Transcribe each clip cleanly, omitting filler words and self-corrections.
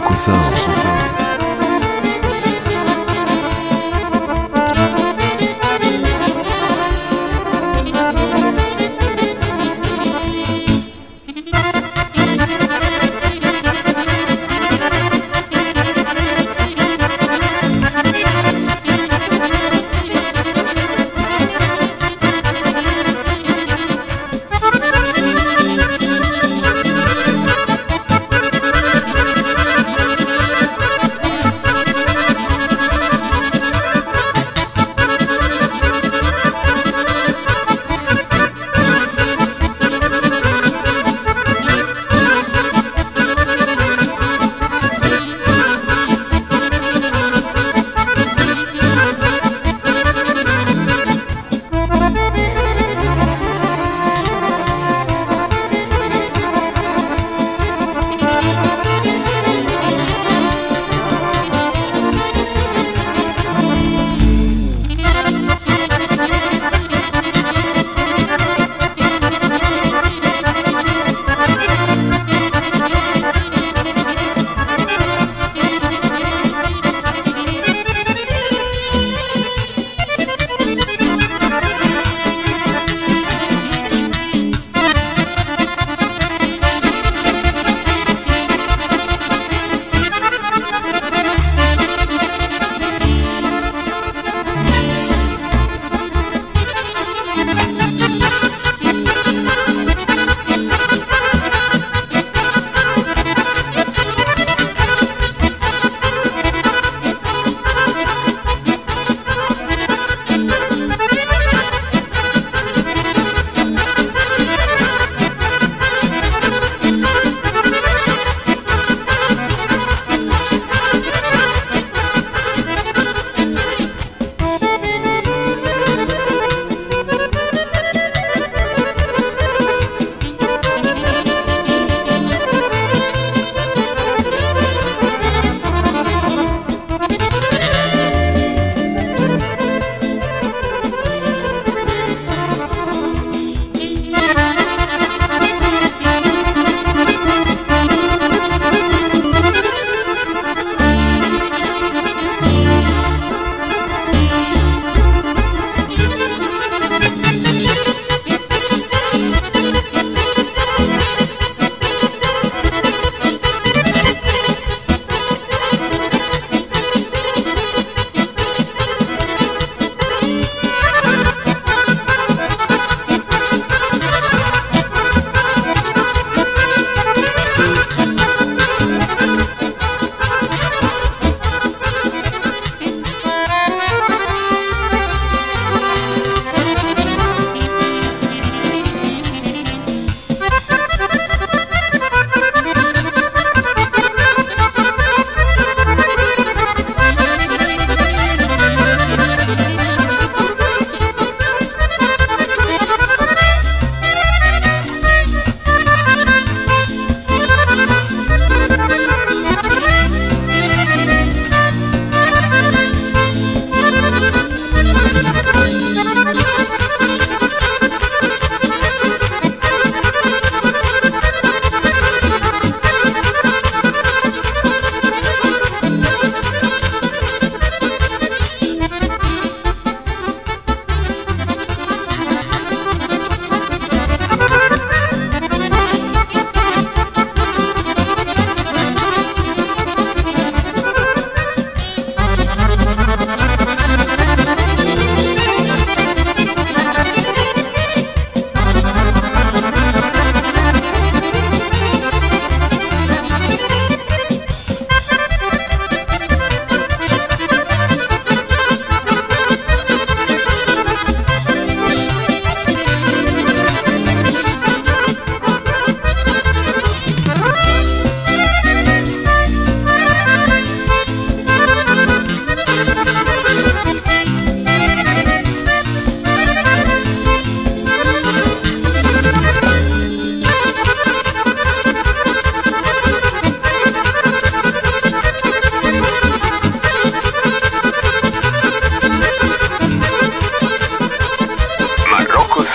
Procussão.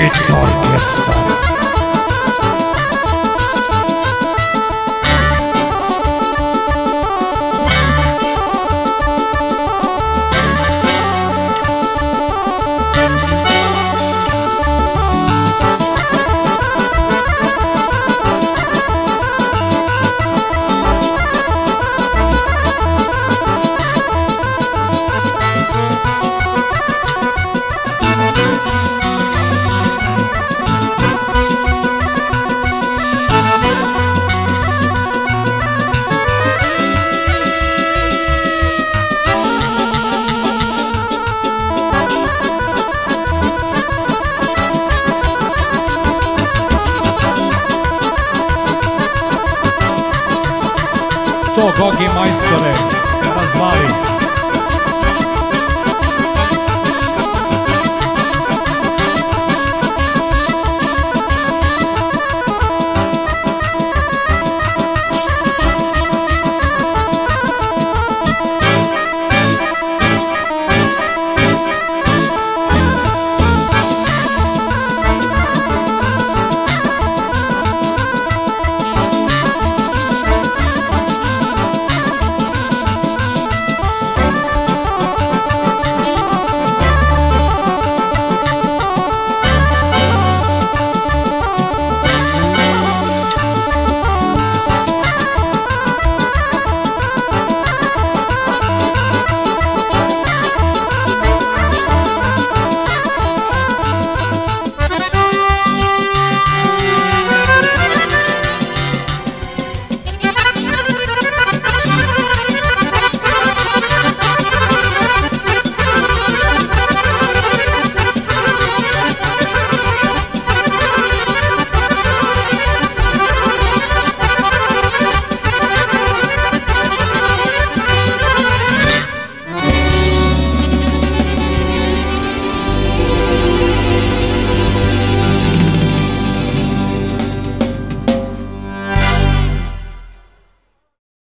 Grito orquestra. Togogi majstore, razvali.